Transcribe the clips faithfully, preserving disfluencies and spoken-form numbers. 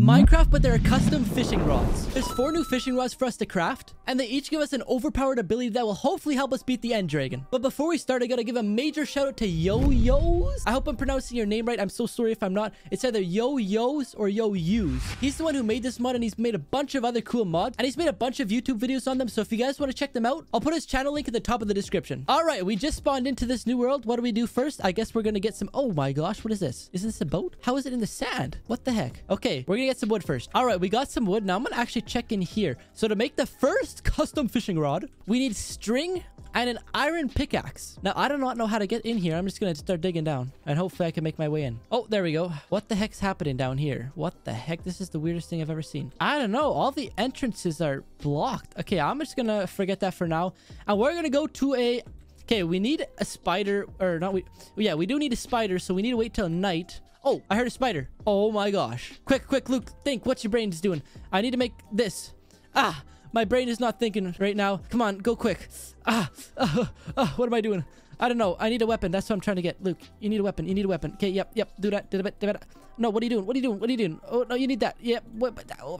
Minecraft, but there are custom fishing rods. There's four new fishing rods for us to craft, and they each give us an overpowered ability that will hopefully help us beat the End Dragon. But before we start, I gotta give a major shout out to Yoyousss. I hope I'm pronouncing your name right. I'm so sorry if I'm not. It's either Yoyousss or Yoyousss. He's the one who made this mod, and he's made a bunch of other cool mods, and he's made a bunch of YouTube videos on them. So if you guys want to check them out, I'll put his channel link at the top of the description. All right, we just spawned into this new world. What do we do first? I guess we're gonna get some. Oh my gosh, what is this? Is this a boat? How is it in the sand? What the heck? Okay, we're gonna get some wood first. All right, we got some wood. Now I'm gonna actually check in here. So to make the first custom fishing rod, we need string and an iron pickaxe. Now I do not know how to get in here. I'm just gonna start digging down, and hopefully I can make my way in. Oh, there we go. What the heck's happening down here? What the heck? This is the weirdest thing I've ever seen. I don't know. All the entrances are blocked. Okay, I'm just gonna forget that for now, and we're gonna go to a. Okay, we need a spider, or not we. Yeah, we do need a spider, so we need to wait till night. Oh, I heard a spider. Oh my gosh. Quick, quick, Luke, think. What's your brain's doing? I need to make this. Ah, my brain is not thinking right now. Come on, go quick. Ah, uh, uh, what am I doing? I don't know. I need a weapon. That's what I'm trying to get. Luke, you need a weapon. You need a weapon. Okay, yep, yep. Do that. Do that. Do that. No, what are you doing? What are you doing? What are you doing? Oh, no, you need that. Yep. What, oh,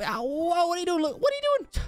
what are you doing, Luke? What are you doing?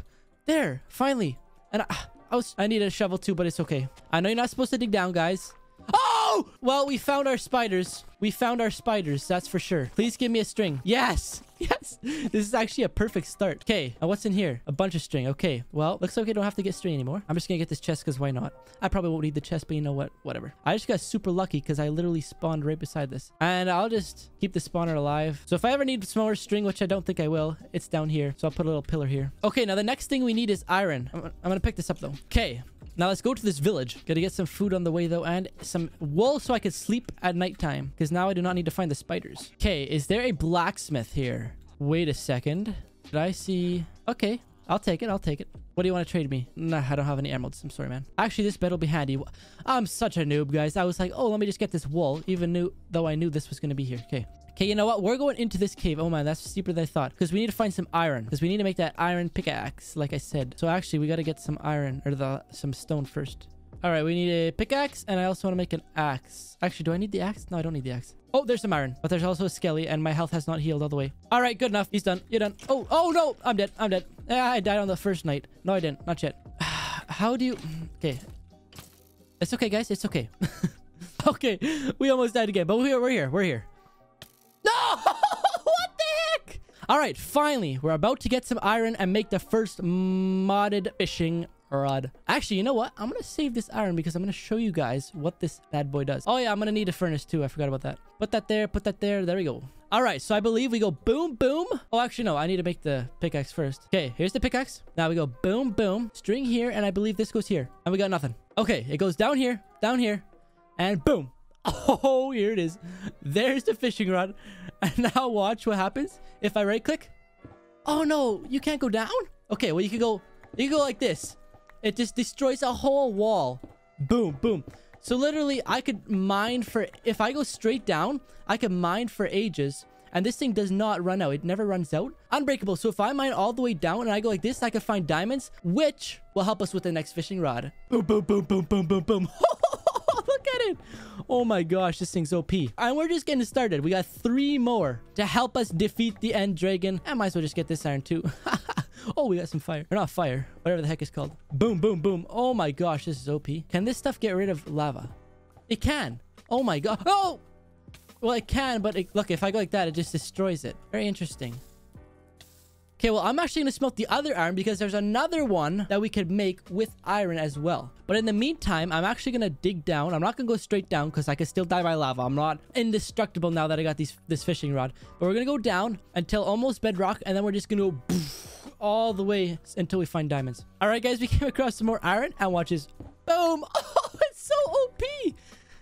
There, finally. And I, I, was, I need a shovel too, but it's okay. I know you're not supposed to dig down, guys. Oh! Well, we found our spiders. We found our spiders, that's for sure. Please give me a string. Yes! Yes! This is actually a perfect start. Okay, now what's in here? A bunch of string. Okay, well, looks like I don't have to get string anymore. I'm just gonna get this chest, because why not? I probably won't need the chest, but you know what? Whatever. I just got super lucky, because I literally spawned right beside this. And I'll just keep the spawner alive. So if I ever need some more string, which I don't think I will, it's down here. So I'll put a little pillar here. Okay, now the next thing we need is iron. I'm, I'm gonna pick this up, though. Okay, now let's go to this village. Gotta get some food on the way, though, and some wool so I can sleep at nighttime, because now I do not need to find the spiders. Okay, is there a blacksmith here? Wait a second. Did I see... Okay, I'll take it. I'll take it. What do you want to trade me? Nah, I don't have any emeralds. I'm sorry, man. Actually, this bed will be handy. I'm such a noob, guys. I was like, oh, let me just get this wool, even knew, though I knew this was going to be here. Okay. Okay, you know what? We're going into this cave. Oh, man, that's steeper than I thought. Because we need to find some iron. Because we need to make that iron pickaxe, like I said. So actually, we got to get some iron, or the some stone first. All right, we need a pickaxe, and I also want to make an axe. Actually, do I need the axe? No, I don't need the axe. Oh, there's some iron, but there's also a skelly, and my health has not healed all the way. All right, good enough. He's done. You're done. Oh, oh, no. I'm dead. I'm dead. Ah, I died on the first night. No, I didn't. Not yet. How do you... Okay. It's okay, guys. It's okay. Okay. We almost died again, but we're, we're here. We're here. No! All right, finally, we're about to get some iron and make the first modded fishing rod. Actually, you know what? I'm going to save this iron because I'm going to show you guys what this bad boy does. Oh, yeah, I'm going to need a furnace too. I forgot about that. Put that there. Put that there. There we go. All right, so I believe we go boom, boom. Oh, actually, no, I need to make the pickaxe first. Okay, here's the pickaxe. Now we go boom, boom. String here, and I believe this goes here. And we got nothing. Okay, it goes down here, down here, and boom. Oh, here it is. There's the fishing rod. And now watch what happens if I right click. Oh no, you can't go down. Okay, well, you can go you can go like this. It just destroys a whole wall. Boom, boom. So literally I could mine for, if I go straight down, I can mine for ages. And this thing does not run out. It never runs out. Unbreakable. So if I mine all the way down and I go like this, I can find diamonds, which will help us with the next fishing rod. Boom, boom, boom, boom, boom, boom, boom. Look at it. Oh my gosh, this thing's O P. And we're just getting started. We got three more to help us defeat the End Dragon. I might as well just get this iron too. Oh, we got some fire. Or not fire. Whatever the heck it's called. Boom, boom, boom. Oh my gosh, this is O P. Can this stuff get rid of lava? It can. Oh my god. Oh! Well, it can, but it, look, if I go like that, it just destroys it. Very interesting. Okay, well, I'm actually going to smelt the other iron because there's another one that we could make with iron as well. But in the meantime, I'm actually going to dig down. I'm not going to go straight down because I could still die by lava. I'm not indestructible now that I got these, this fishing rod. But we're going to go down until almost bedrock, and then we're just going to go all the way until we find diamonds. All right, guys, we came across some more iron, and watch this. Boom. Oh, it's so O P.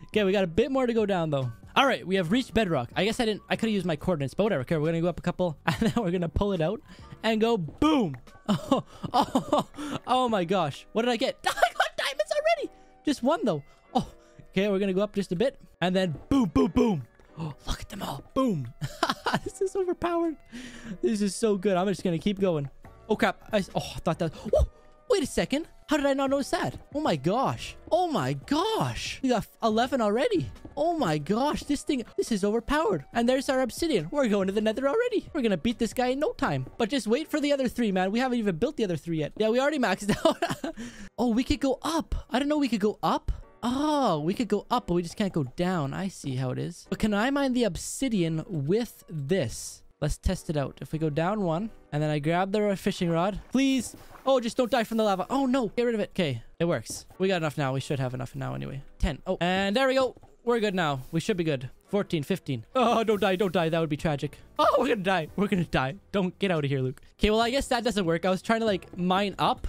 Okay, we got a bit more to go down, though. All right, we have reached bedrock. I guess I didn't... I could have used my coordinates, but whatever. Okay, we're going to go up a couple, and then we're going to pull it out and go boom. Oh, oh, oh my gosh. What did I get? I got diamonds already. Just one, though. Oh, okay, we're going to go up just a bit, and then boom, boom, boom. Oh, look at them all. Boom. This is overpowered. This is so good. I'm just going to keep going. Oh, crap. I, oh, I thought that... Whoa, wait a second. How did I not notice that? Oh, my gosh. Oh, my gosh. We got eleven already. Oh my gosh, this thing, this is overpowered. And there's our obsidian. We're going to the nether already. We're gonna beat this guy in no time. But just wait for the other three, man. We haven't even built the other three yet. Yeah, we already maxed out. Oh, we could go up. I didn't know we could go up. Oh, we could go up, but we just can't go down. I see how it is. But can I mine the obsidian with this? Let's test it out. If we go down one, and then I grab the fishing rod. Please. Oh, just don't die from the lava. Oh, no. Get rid of it. Okay, it works. We got enough now. We should have enough now anyway. ten. Oh, and there we go. We're good now. We should be good. fourteen, fifteen. Oh, don't die. Don't die. That would be tragic. Oh, we're gonna die. We're gonna die. Don't get out of here, Luke. Okay, well, I guess that doesn't work. I was trying to, like, mine up,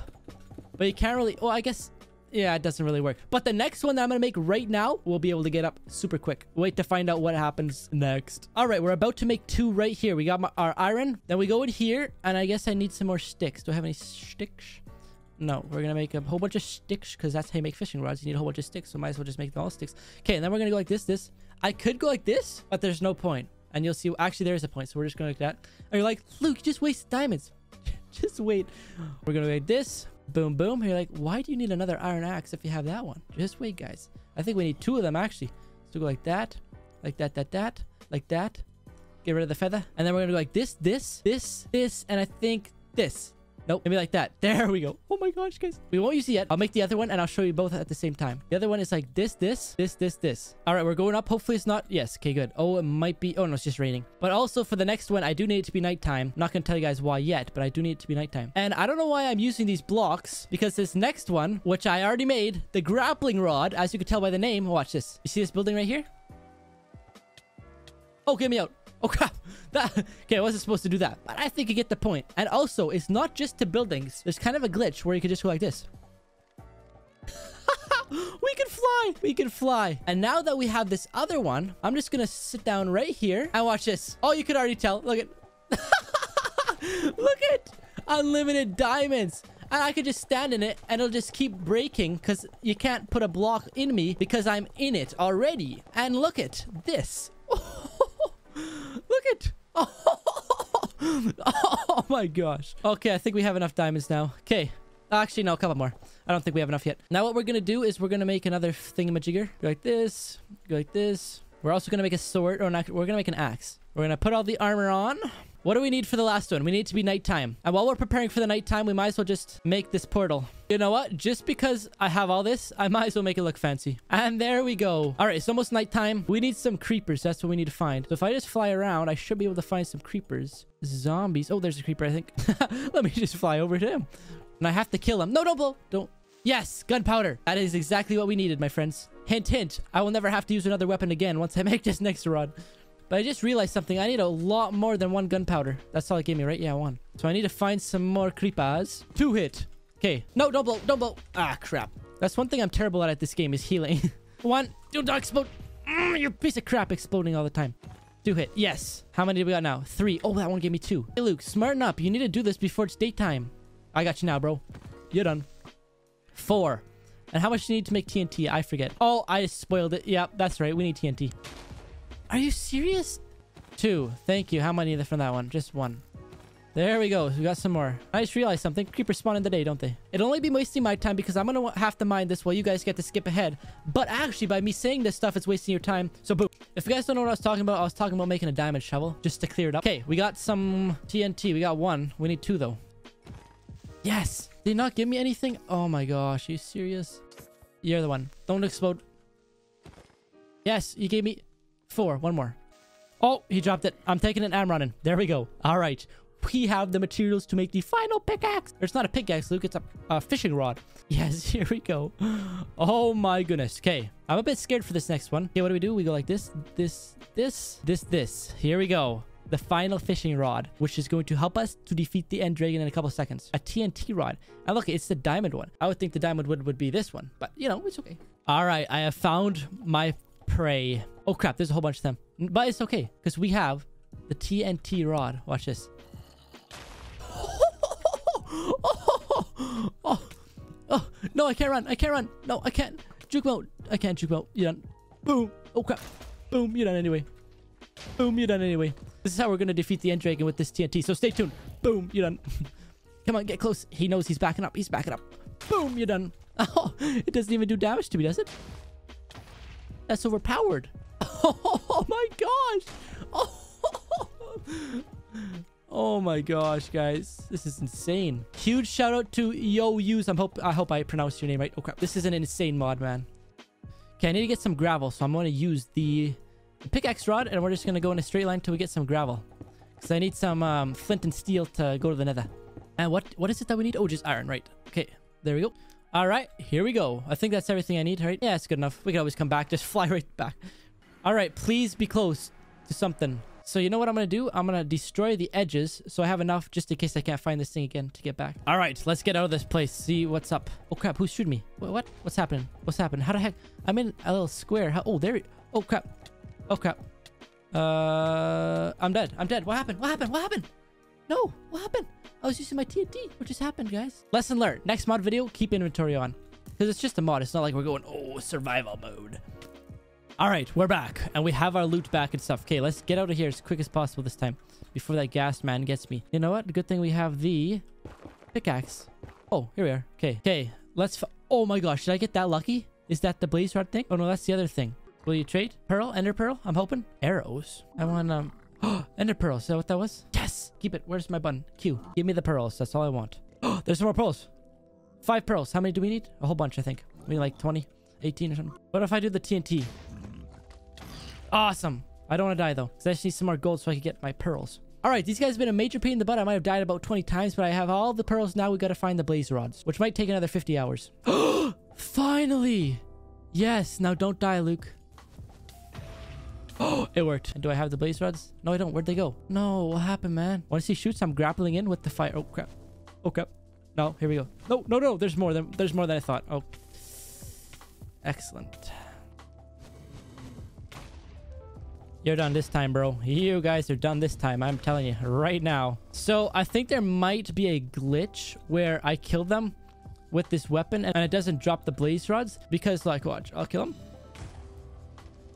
but you can't really... Oh, I guess... Yeah, it doesn't really work. But the next one that I'm going to make right now, we'll be able to get up super quick. Wait to find out what happens next. All right, we're about to make two right here. We got my, our iron. Then we go in here, and I guess I need some more sticks. Do I have any sticks? No, we're going to make a whole bunch of sticks because that's how you make fishing rods. You need a whole bunch of sticks, so might as well just make them all sticks. Okay, and then we're going to go like this, this. I could go like this, but there's no point. And you'll see, actually, there is a point, so we're just going like that. And you're like, Luke, you just wasted diamonds. Just wait. We're going to make this. Boom, boom. You're like, why do you need another iron axe if you have that one? Just wait, guys. I think we need two of them, actually. So go like that, like that, that, that, like that. Get rid of the feather. And then we're going to go like this, this, this, this, and I think this. Nope, maybe like that. There we go. Oh my gosh, guys. We won't use it yet. I'll make the other one, and I'll show you both at the same time. The other one is like this, this, this, this, this. All right, we're going up. Hopefully it's not... Yes, okay, good. Oh, it might be... Oh, no, it's just raining. But also for the next one, I do need it to be nighttime. I'm not going to tell you guys why yet, but I do need it to be nighttime. And I don't know why I'm using these blocks, because this next one, which I already made, the grappling rod, as you can tell by the name, watch this. You see this building right here? Oh, get me out. Oh, crap. That, okay, I wasn't supposed to do that, but I think you get the point. And also, it's not just to buildings. There's kind of a glitch where you can just go like this. We can fly. We can fly. And now that we have this other one, I'm just going to sit down right here and watch this. Oh, you could already tell. Look at... Look at unlimited diamonds. And I could just stand in it, and it'll just keep breaking because you can't put a block in me because I'm in it already. And look at this. Look at... Oh. Oh my gosh. Okay, I think we have enough diamonds now. Okay. Actually, no, a couple more. I don't think we have enough yet. Now what we're going to do is we're going to make another thingamajigger. Go like this. Go like this. We're also going to make a sword. Or not, we're going to make an axe. We're going to put all the armor on. What do we need for the last one? We need it to be nighttime. And while we're preparing for the nighttime, we might as well just make this portal. You know what? Just because I have all this, I might as well make it look fancy. And there we go. All right, it's almost nighttime. We need some creepers. That's what we need to find. So if I just fly around, I should be able to find some creepers. Zombies. Oh, there's a creeper, I think. Let me just fly over to him. And I have to kill him. No, don't blow. Don't. Yes, gunpowder. That is exactly what we needed, my friends. Hint, hint. I will never have to use another weapon again once I make this next rod. But I just realized something. I need a lot more than one gunpowder. That's all it gave me, right? Yeah, one. So I need to find some more creepers. Two hit. Okay. No, don't blow. Don't blow. Ah, crap. That's one thing I'm terrible at at this game is healing. One. Do not explode. Mm, you piece of crap exploding all the time. Two hit. Yes. How many do we got now? Three. Oh, that one gave me two. Hey, Luke, smarten up. You need to do this before it's daytime. I got you now, bro. You're done. Four. And how much do you need to make T N T? I forget. Oh, I spoiled it. Yep, that's right. We need T N T. Are you serious? Two. Thank you. How many from that one? Just one. There we go. We got some more. I just realized something. Creepers spawn in the day, don't they? It'll only be wasting my time because I'm going to have to mine this while you guys get to skip ahead. But actually, by me saying this stuff, it's wasting your time. So, boom. If you guys don't know what I was talking about, I was talking about making a diamond shovel just to clear it up. Okay, we got some T N T. We got one. We need two, though. Yes. Did he not give me anything? Oh, my gosh. Are you serious? You're the one. Don't explode. Yes, you gave me... Four. One more. Oh, he dropped it. I'm taking it. I'm running. There we go. All right. We have the materials to make the final pickaxe. It's not a pickaxe, Luke. It's a, a fishing rod. Yes, here we go. Oh, my goodness. Okay. I'm a bit scared for this next one. Okay, what do we do? We go like this, this, this, this, this. Here we go. The final fishing rod, which is going to help us to defeat the end dragon in a couple seconds. A T N T rod. And look, it's the diamond one. I would think the diamond one would be this one, but, you know, it's okay. All right. I have found my... Prey. Oh crap, there's a whole bunch of them. But it's okay, because we have the T N T rod. Watch this. Oh, oh, oh, oh, oh, no, I can't run. I can't run. No, I can't. Juke mode. I can't juke mode. You're done. Boom. Oh crap. Boom. You're done anyway. Boom. You're done anyway. This is how we're going to defeat the End Dragon with this T N T. So stay tuned. Boom. You're done. Come on, get close. He knows he's backing up. He's backing up. Boom. You're done. Oh, it doesn't even do damage to me, does it? That's overpowered. Oh my gosh. Oh. Oh my gosh, guys. This is insane. Huge shout out to Yoyousss. I'm hope I hope I pronounced your name right. Oh crap. This is an insane mod, man. Okay, I need to get some gravel, so I'm going to use the pickaxe rod, and we're just going to go in a straight line until we get some gravel. Because I need some um, flint and steel to go to the nether. And what what is it that we need? Oh, just iron, right. Okay, there we go. All right, here we go. I think that's everything I need, right? Yeah, it's good enough. We can always come back. Just fly right back. All right, please be close to something. So you know what I'm going to do? I'm going to destroy the edges so I have enough just in case I can't find this thing again to get back. All right, let's get out of this place. See what's up. Oh, crap. Who's shooting me? What? What? What's happening? What's happening? How the heck? I'm in a little square. How? Oh, there. It... Oh, crap. Oh, crap. Uh, I'm dead. I'm dead. What happened? What happened? What happened? No. What happened? I was using my T N T. What just happened, guys? Lesson learned. Next mod video, keep inventory on. Because it's just a mod. It's not like we're going, oh, survival mode. All right, we're back, and we have our loot back and stuff. Okay, let's get out of here as quick as possible this time before that gas man gets me. You know what? Good thing we have the pickaxe. Oh, here we are. Okay, okay, let's... Oh my gosh, did I get that lucky? Is that the blaze rod thing? Oh no, that's the other thing. Will you trade? Pearl? Ender pearl? I'm hoping. Arrows? I want, um... Oh, ender pearls. Is that what that was? Yes! Keep it. Where's my button? Q. Give me the pearls. That's all I want. Oh, there's some more pearls. Five pearls. How many do we need? A whole bunch, I think. We need like twenty, eighteen or something. What if I do the T N T? Awesome. I don't want to die, though. Because I just need some more gold so I can get my pearls. All right. These guys have been a major pain in the butt. I might have died about twenty times, but I have all the pearls now. We got to find the blaze rods, which might take another fifty hours. Finally. Yes. Now don't die, Luke. Oh, it worked. And do I have the blaze rods? No, I don't. Where'd they go? No. What happened, man? Once he shoots, I'm grappling in with the fire. Oh, crap. Oh, crap. No. Here we go. No, no, no. There's more than, there's more than I thought. Oh. Excellent. You're done this time, bro. You guys are done this time. I'm telling you right now. So I think there might be a glitch where I kill them with this weapon and it doesn't drop the blaze rods because, like, watch, I'll kill them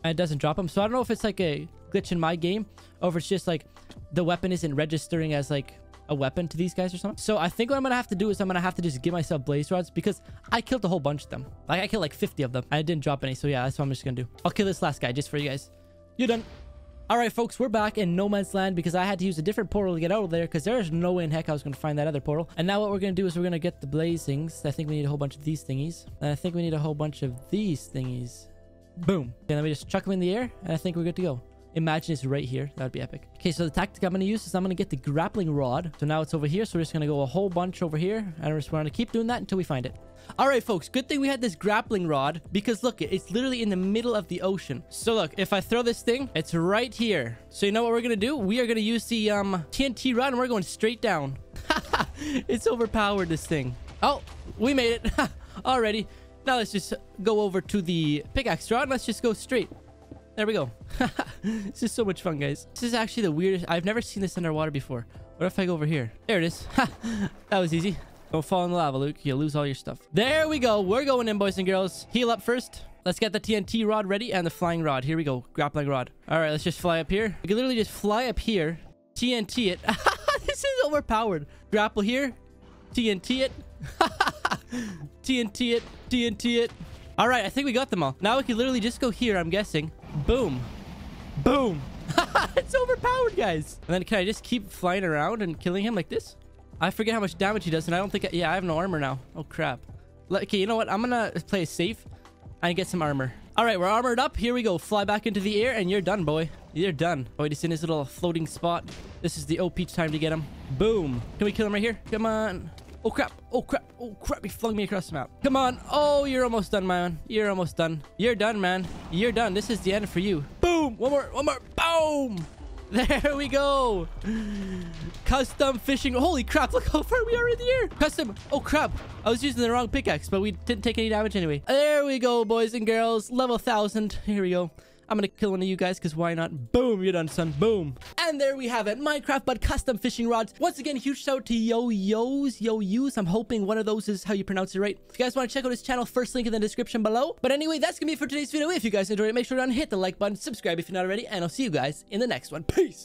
and it doesn't drop them. So I don't know if it's like a glitch in my game or if it's just like the weapon isn't registering as like a weapon to these guys or something. So I think what I'm gonna have to do is I'm gonna have to just give myself blaze rods because I killed a whole bunch of them. Like I killed like fifty of them. I didn't drop any. So yeah, that's what I'm just gonna do. I'll kill this last guy just for you guys. You're done. All right, folks, we're back in No Man's Land because I had to use a different portal to get out of there because there's no way in heck I was going to find that other portal. And now what we're going to do is we're going to get the blazings. I think we need a whole bunch of these thingies. And I think we need a whole bunch of these thingies. Boom. And then we just chuck them in the air and I think we're good to go. Imagine it's right here. That would be epic. Okay, so the tactic I'm going to use is I'm going to get the grappling rod. So now it's over here. So we're just going to go a whole bunch over here. And we're just going to keep doing that until we find it. All right, folks. Good thing we had this grappling rod because look, it's literally in the middle of the ocean. So look, if I throw this thing, it's right here. So you know what we're going to do? We are going to use the um, T N T rod and we're going straight down. It's overpowered, this thing. Oh, we made it already. Now let's just go over to the pickaxe rod. Let's just go straight. There we go. This is so much fun, guys. This is actually the weirdest. I've never seen this underwater before. What if I go over here? There it is. That was easy. Don't fall in the lava, Luke. You'll lose all your stuff. There we go. We're going in, boys and girls. Heal up first. Let's get the T N T rod ready and the flying rod. Here we go. Grappling rod. All right, let's just fly up here. We can literally just fly up here. T N T it. This is overpowered. Grapple here. T N T it. T N T it. T N T it. All right, I think we got them all. Now we can literally just go here, I'm guessing. Boom. Boom. It's overpowered, guys. And then can I just keep flying around and killing him like this? I forget how much damage he does, and I don't think... I, yeah, I have no armor now. Oh, crap. Okay, you know what? I'm going to play safe and get some armor. All right, we're armored up. Here we go. Fly back into the air, and you're done, boy. You're done. Oh, he's in his little floating spot. This is the O P time to get him. Boom. Can we kill him right here? Come on. Oh, crap. Oh, crap. Oh, crap. He flung me across the map. Come on. Oh, you're almost done, man. You're almost done. You're done, man. You're done. This is the end for you. Boom. One more. One more. Boom. There we go. Custom fishing. Holy crap. Look how far we are in the air. Custom. Oh, crap. I was using the wrong pickaxe, but we didn't take any damage anyway. There we go, boys and girls. Level one thousand. Here we go. I'm going to kill one of you guys because why not? Boom, you're done, son. Boom. And there we have it. Minecraft, but custom fishing rods. Once again, huge shout out to Yoyousss. Yoyousss. I'm hoping one of those is how you pronounce it right. If you guys want to check out his channel, first link in the description below. But anyway, that's going to be it for today's video. If you guys enjoyed it, make sure to hit the like button, subscribe if you're not already, and I'll see you guys in the next one. Peace.